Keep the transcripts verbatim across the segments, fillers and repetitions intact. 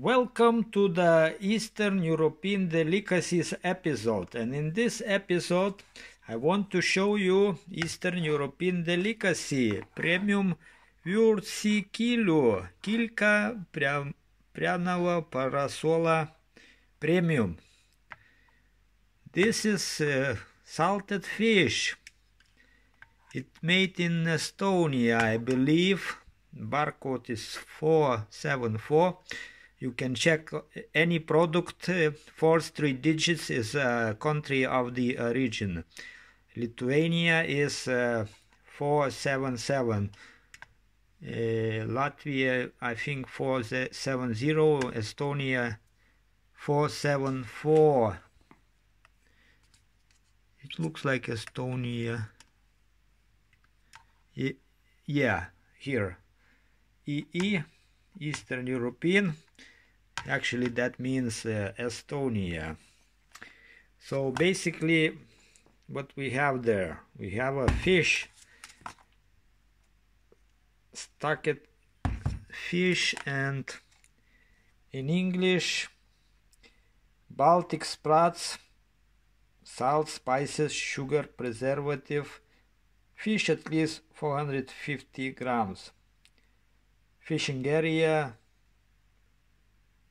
Welcome to the Eastern European Delicacies episode, and in this episode I want to show you Eastern European Delicacy Premium Vyursi Kilo Kilka Prianova Parasola Premium. This is uh, salted fish. It made in Estonia, I believe. Barcode is four seven four. You can check any product, uh, first three digits is uh, country of the origin. Lithuania is uh, four seven seven, uh, Latvia I think four seven zero, Estonia four seven four. It looks like Estonia, e yeah, here, E E, Eastern European. Actually that means uh, Estonia. So basically what we have there, we have a fish, stucket fish, and in English Baltic sprats, salt, spices, sugar, preservative, fish at least four hundred fifty grams, fishing area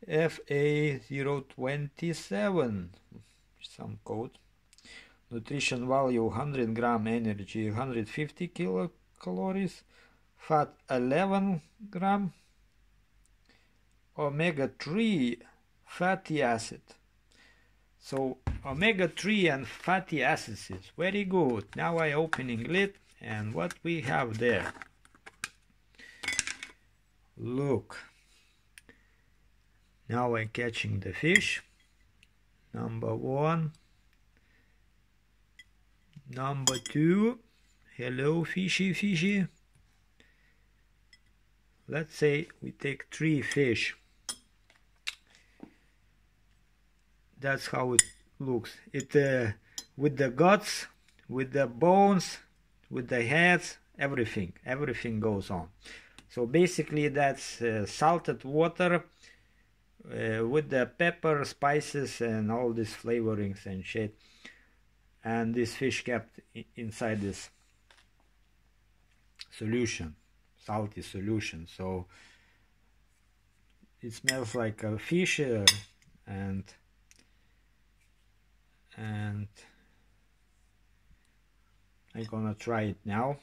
F A zero two seven, some code, nutrition value one hundred gram, energy one hundred fifty kilocalories, fat eleven gram, omega three fatty acid. So omega three and fatty acids is very good. Now I opening lid, and what we have there, look. Now I'm catching the fish. Number one. Number two. Hello, fishy, fishy. Let's say we take three fish. That's how it looks. It uh, with the guts, with the bones, with the heads, everything. Everything goes on. So basically that's uh, salted water. Uh, with the pepper, spices, and all these flavorings and shit, and this fish kept inside this solution, salty solution. So it smells like a fish, uh, and and I'm gonna try it now.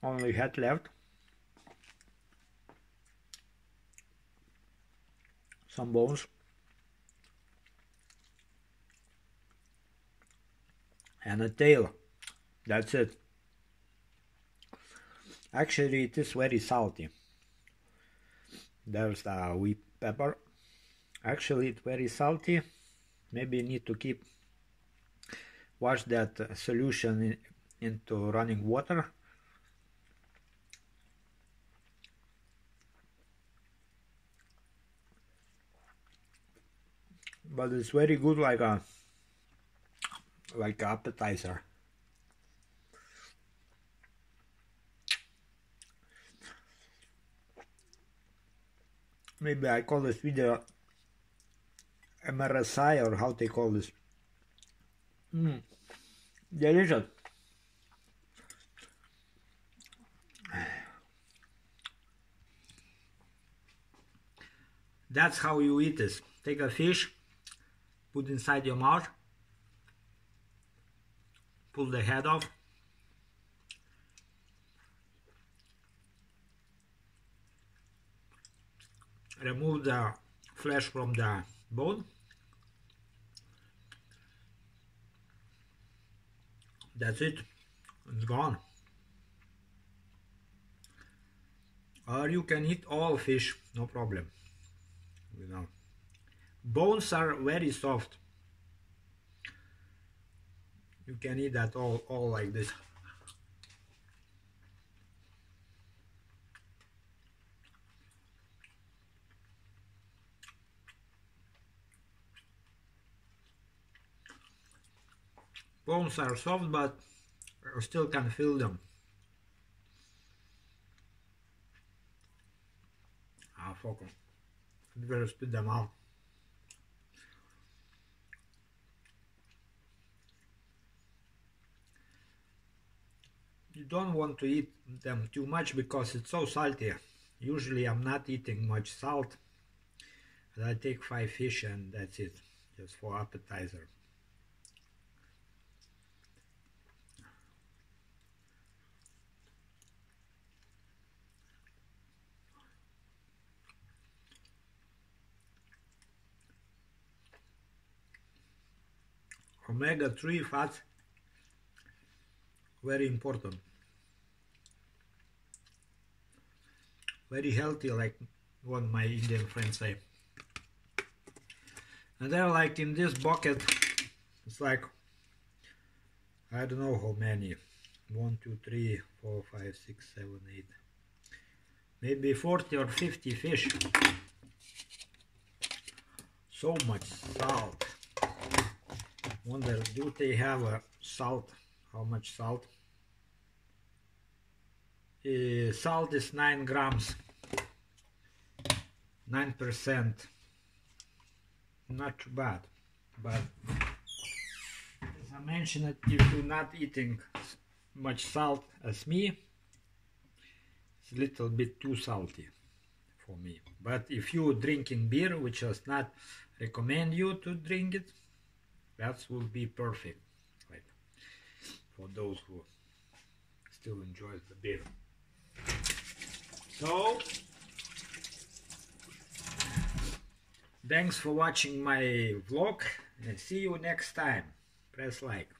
Only head left, some bones, and a tail. That's it. Actually it is very salty. There's the whipped pepper. Actually it's very salty. Maybe you need to keep wash that solution in, into running water. But it's very good, like a like appetizer. Maybe I call this video M R S I, or how they call this. Mm. Delicious. That's how you eat this. Take a fish, put inside your mouth, pull the head off, remove the flesh from the bone. That's it, it's gone. Or you can eat all fish, no problem, you know. Bones are very soft. You can eat that all, all like this. Bones are soft, but I still can feel them. I'll fuck them. You better spit them out. You don't want to eat them too much because it's so salty. Usually I'm not eating much salt. And I take five fish and that's it, just for appetizer. Omega three fats, very important, very healthy, like what my Indian friends say. And they're like in this bucket, it's like, I don't know how many, one, two, three, four, five, six, seven, eight, maybe forty or fifty fish, so much salt. Wonder, do they have a salt? How much salt? Uh, salt is nine grams, nine percent. Not too bad, but as I mentioned, if you're not eating much salt as me, it's a little bit too salty for me. But if you're drinking beer, which does not recommend you to drink it, that will be perfect, right, for those who still enjoy the beer. So, thanks for watching my vlog and see you next time. Press like.